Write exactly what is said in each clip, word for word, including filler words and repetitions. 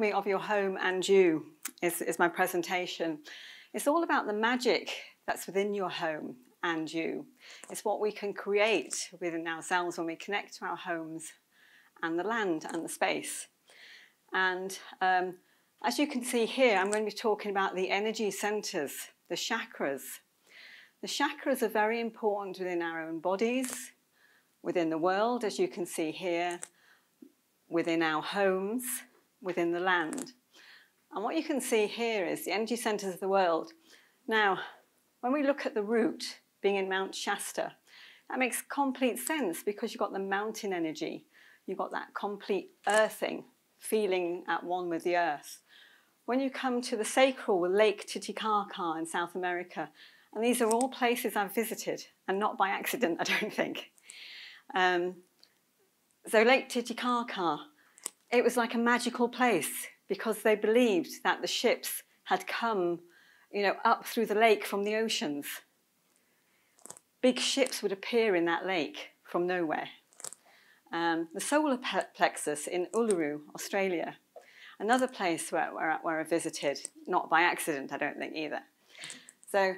Me of your home and you is, is my presentation. It's all about the magic that's within your home and you. It's what we can create within ourselves when we connect to our homes and the land and the space. And um, as you can see here, I'm going to be talking about the energy centers, the chakras. The chakras are very important within our own bodies, within the world, as you can see here, within our homes, within the land. And what you can see here is the energy centers of the world. Now, when we look at the root being in Mount Shasta, that makes complete sense because you've got the mountain energy. You've got that complete earthing, feeling at one with the earth. When you come to the sacral with Lake Titicaca in South America, and these are all places I've visited, and not by accident, I don't think. Um, so Lake Titicaca, it was like a magical place because they believed that the ships had come, you know, up through the lake from the oceans. Big ships would appear in that lake from nowhere. Um, the solar plexus in Uluru, Australia, another place where, where, where I visited, not by accident, I don't think either. So,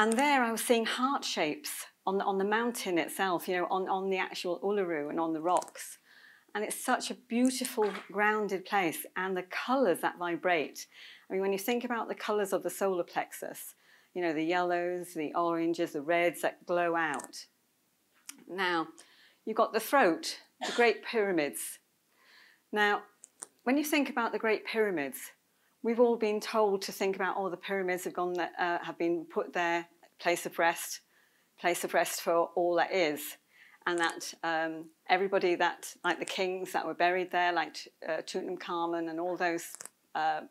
and there I was seeing heart shapes on the, on the mountain itself, you know, on, on the actual Uluru and on the rocks. And it's such a beautiful, grounded place, and the colours that vibrate. I mean, when you think about the colours of the solar plexus, you know, the yellows, the oranges, the reds that glow out. Now, you've got the throat, the Great Pyramids. Now, when you think about the Great Pyramids, we've all been told to think about, oh, the pyramids have, gone, uh, have been put there, place of rest, place of rest for all that is. And that um, everybody that, like the kings that were buried there, like uh, Tutankhamun and all those uh,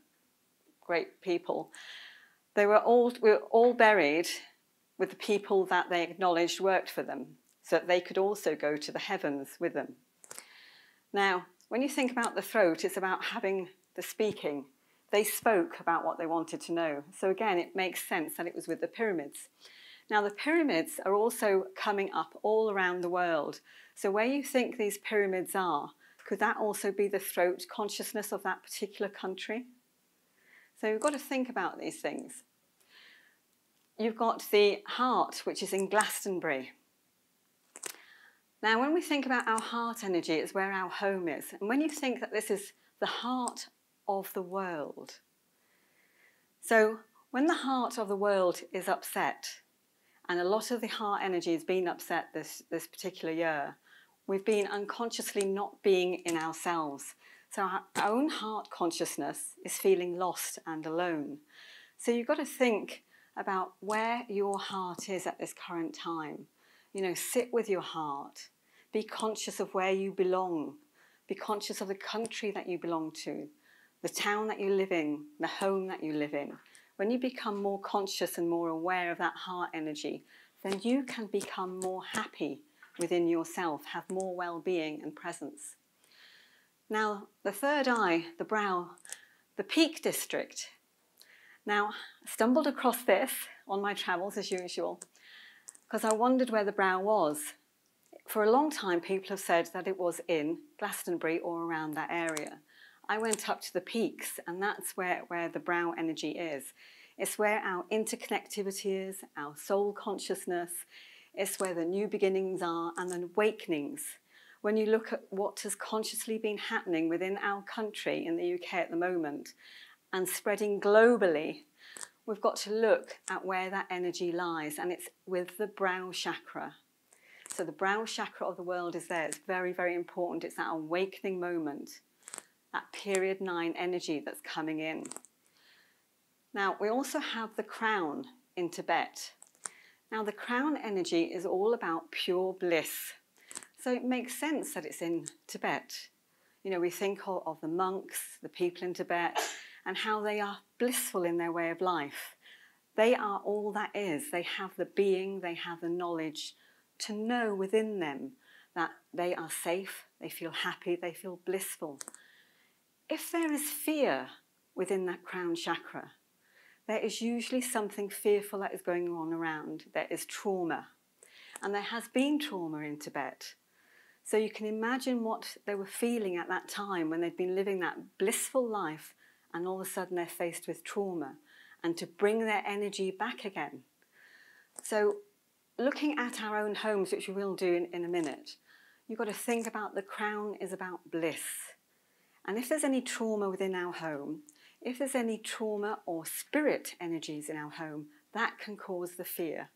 great people, they were all, were all buried with the people that they acknowledged worked for them, so that they could also go to the heavens with them. Now, when you think about the throat, it's about having the speaking. They spoke about what they wanted to know. So again, it makes sense that it was with the pyramids. Now, the pyramids are also coming up all around the world. So where you think these pyramids are, could that also be the throat consciousness of that particular country? So you've got to think about these things. You've got the heart, which is in Glastonbury. Now, when we think about our heart energy, it's where our home is. And when you think that this is the heart of the world. So when the heart of the world is upset, and a lot of the heart energy has been upset this, this particular year. We've been unconsciously not being in ourselves. So our own heart consciousness is feeling lost and alone. So you've got to think about where your heart is at this current time. You know, sit with your heart. Be conscious of where you belong. Be conscious of the country that you belong to, the town that you live in, the home that you live in. When you become more conscious and more aware of that heart energy, then you can become more happy within yourself, have more well-being and presence. Now, the third eye, the brow, the Peak District. Now, I stumbled across this on my travels as usual, because I wondered where the brow was. For a long time, people have said that it was in Glastonbury or around that area. I went up to the peaks, and that's where, where the brow energy is. It's where our interconnectivity is, our soul consciousness. It's where the new beginnings are and then awakenings. When you look at what has consciously been happening within our country in the U K at the moment and spreading globally, we've got to look at where that energy lies, and it's with the brow chakra. So the brow chakra of the world is there. It's very, very important. It's that awakening moment. That period nine energy that's coming in. Now, we also have the crown in Tibet. Now, the crown energy is all about pure bliss. So it makes sense that it's in Tibet. You know, we think of, of the monks, the people in Tibet, and how they are blissful in their way of life. They are all that is. They have the being, they have the knowledge to know within them that they are safe, they feel happy, they feel blissful. If there is fear within that crown chakra, there is usually something fearful that is going on around. There is trauma, and there has been trauma in Tibet. So you can imagine what they were feeling at that time when they'd been living that blissful life and all of a sudden they're faced with trauma, and to bring their energy back again. So looking at our own homes, which we will do in, in a minute, you've got to think about the crown is about bliss. And if there's any trauma within our home, if there's any trauma or spirit energies in our home, that can cause the fear.